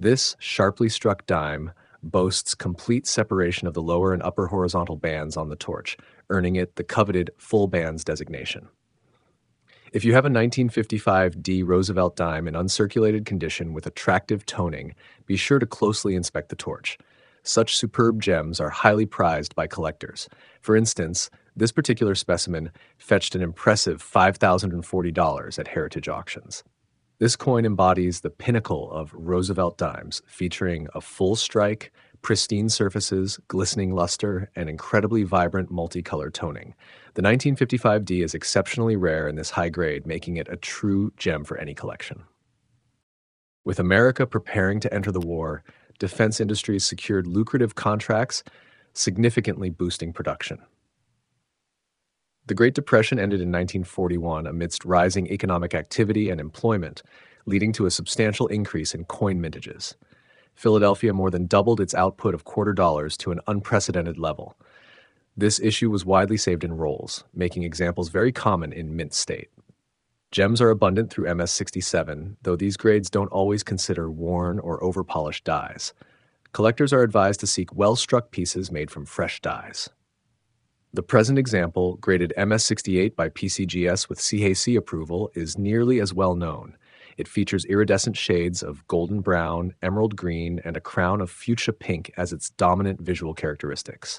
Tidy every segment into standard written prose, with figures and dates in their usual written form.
This sharply struck dime boasts complete separation of the lower and upper horizontal bands on the torch, earning it the coveted full bands designation. If you have a 1955 D Roosevelt dime in uncirculated condition with attractive toning, be sure to closely inspect the torch. Such superb gems are highly prized by collectors. For instance, this particular specimen fetched an impressive $5,040 at Heritage Auctions. This coin embodies the pinnacle of Roosevelt dimes, featuring a full strike, pristine surfaces, glistening luster, and incredibly vibrant multicolor toning. The 1955 D is exceptionally rare in this high grade, making it a true gem for any collection. With America preparing to enter the war, defense industries secured lucrative contracts, significantly boosting production. The Great Depression ended in 1941 amidst rising economic activity and employment, leading to a substantial increase in coin mintages. Philadelphia more than doubled its output of quarter dollars to an unprecedented level. This issue was widely saved in rolls, making examples very common in mint state. Gems are abundant through MS-67, though these grades don't always consider worn or over-polished dies. Collectors are advised to seek well-struck pieces made from fresh dies. The present example, graded MS-68 by PCGS with CAC approval, is nearly as well known. It features iridescent shades of golden brown, emerald green, and a crown of fuchsia pink as its dominant visual characteristics.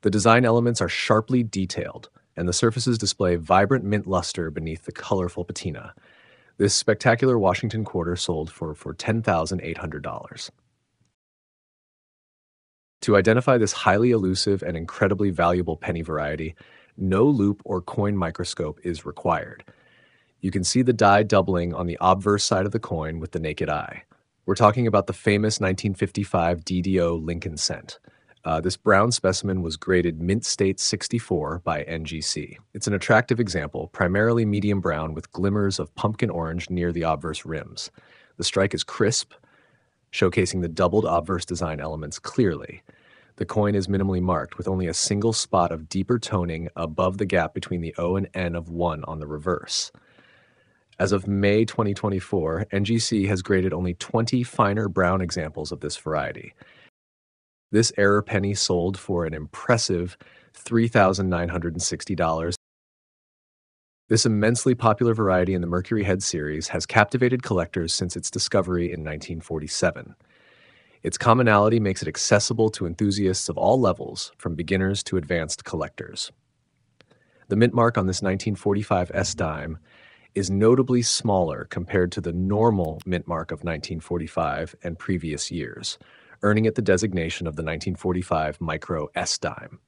The design elements are sharply detailed, and the surfaces display vibrant mint luster beneath the colorful patina. This spectacular Washington quarter sold for $10,800. To identify this highly elusive and incredibly valuable penny variety, no loop or coin microscope is required. You can see the die doubling on the obverse side of the coin with the naked eye. We're talking about the famous 1955 DDO Lincoln cent. This brown specimen was graded Mint State 64 by NGC. It's an attractive example, primarily medium brown with glimmers of pumpkin orange near the obverse rims. The strike is crisp, showcasing the doubled obverse design elements clearly. The coin is minimally marked, with only a single spot of deeper toning above the gap between the O and N of 1 on the reverse. As of May 2024, NGC has graded only 20 finer brown examples of this variety. This error penny sold for an impressive $3,960. This immensely popular variety in the Mercury Head series has captivated collectors since its discovery in 1947. Its commonality makes it accessible to enthusiasts of all levels, from beginners to advanced collectors. The mint mark on this 1945 S dime is notably smaller compared to the normal mint mark of 1945 and previous years, earning it the designation of the 1945 micro S dime.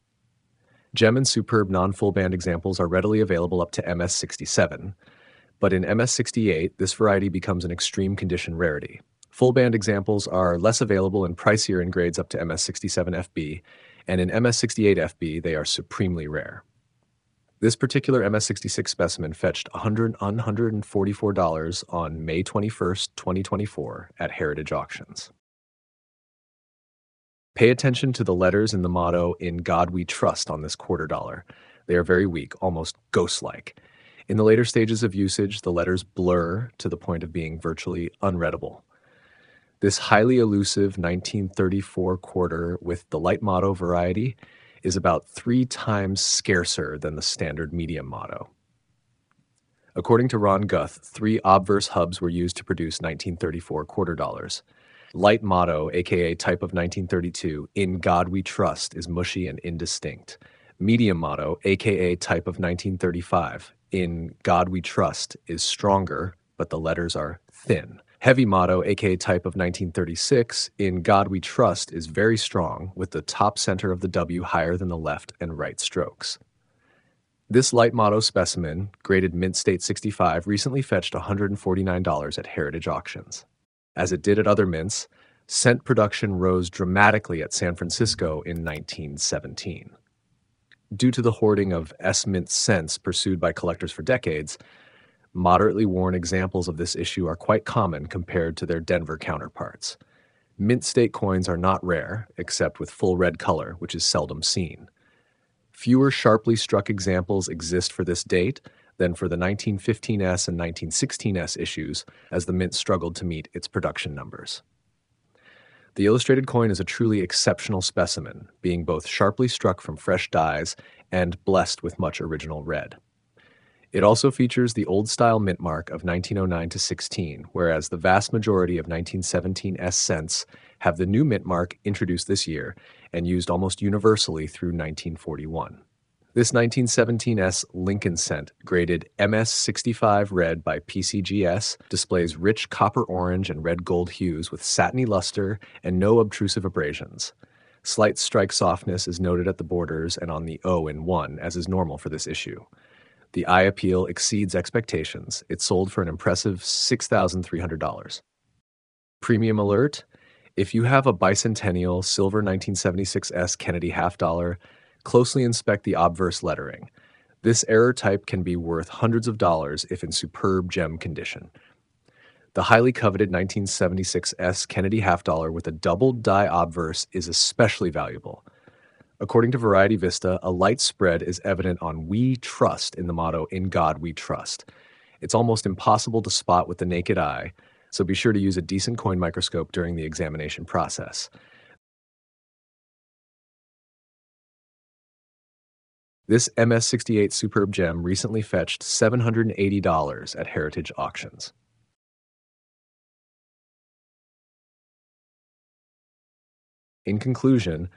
Gem and superb non-full band examples are readily available up to MS-67, but in MS-68, this variety becomes an extreme condition rarity. Full band examples are less available and pricier in grades up to MS-67FB, and in MS-68FB, they are supremely rare. This particular MS-66 specimen fetched $144 on May 21st, 2024 at Heritage Auctions. Pay attention to the letters in the motto, "In God We Trust," on this quarter dollar. They are very weak, almost ghost-like. In the later stages of usage, the letters blur to the point of being virtually unreadable. This highly elusive 1934 quarter with the light motto variety is about 3 times scarcer than the standard medium motto. According to Ron Guth, 3 obverse hubs were used to produce 1934 quarter dollars. Light motto, aka type of 1932, "In God We Trust," is mushy and indistinct. Medium motto, aka type of 1935, "In God We Trust," is stronger, but the letters are thin. Heavy motto, aka type of 1936, "In God We Trust," is very strong, with the top center of the W higher than the left and right strokes. This light motto specimen, graded Mint State 65, recently fetched $149 at Heritage Auctions. As it did at other mints, cent production rose dramatically at San Francisco in 1917. Due to the hoarding of S-mint cents pursued by collectors for decades, moderately worn examples of this issue are quite common compared to their Denver counterparts. Mint state coins are not rare, except with full red color, which is seldom seen. Fewer sharply struck examples exist for this date than for the 1915S and 1916S issues, as the mint struggled to meet its production numbers. The illustrated coin is a truly exceptional specimen, being both sharply struck from fresh dies and blessed with much original red. It also features the old-style mint mark of 1909-16, whereas the vast majority of 1917s cents have the new mint mark introduced this year and used almost universally through 1941. This 1917s Lincoln cent, graded MS65 red by PCGS, displays rich copper-orange and red-gold hues with satiny luster and no obtrusive abrasions. Slight strike softness is noted at the borders and on the O in 1, as is normal for this issue. The eye appeal exceeds expectations. It sold for an impressive $6,300. Premium alert: if you have a bicentennial silver 1976s Kennedy half-dollar, closely inspect the obverse lettering. This error type can be worth hundreds of dollars if in superb gem condition. The highly coveted 1976s Kennedy half-dollar with a doubled die obverse is especially valuable. According to Variety Vista, a light spread is evident on "We Trust" in the motto, "In God We Trust." It's almost impossible to spot with the naked eye, so be sure to use a decent coin microscope during the examination process. This MS68 superb gem recently fetched $780 at Heritage Auctions. In conclusion,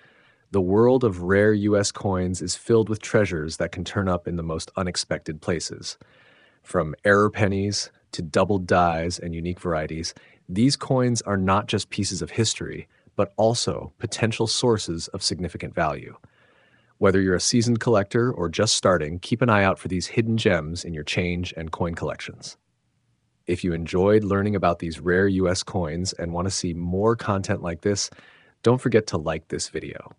the world of rare U.S. coins is filled with treasures that can turn up in the most unexpected places. From error pennies to doubled dies and unique varieties, these coins are not just pieces of history, but also potential sources of significant value. Whether you're a seasoned collector or just starting, keep an eye out for these hidden gems in your change and coin collections. If you enjoyed learning about these rare U.S. coins and want to see more content like this, don't forget to like this video.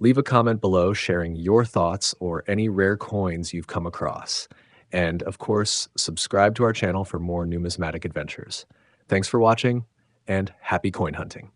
Leave a comment below sharing your thoughts or any rare coins you've come across. And of course, subscribe to our channel for more numismatic adventures. Thanks for watching, and happy coin hunting.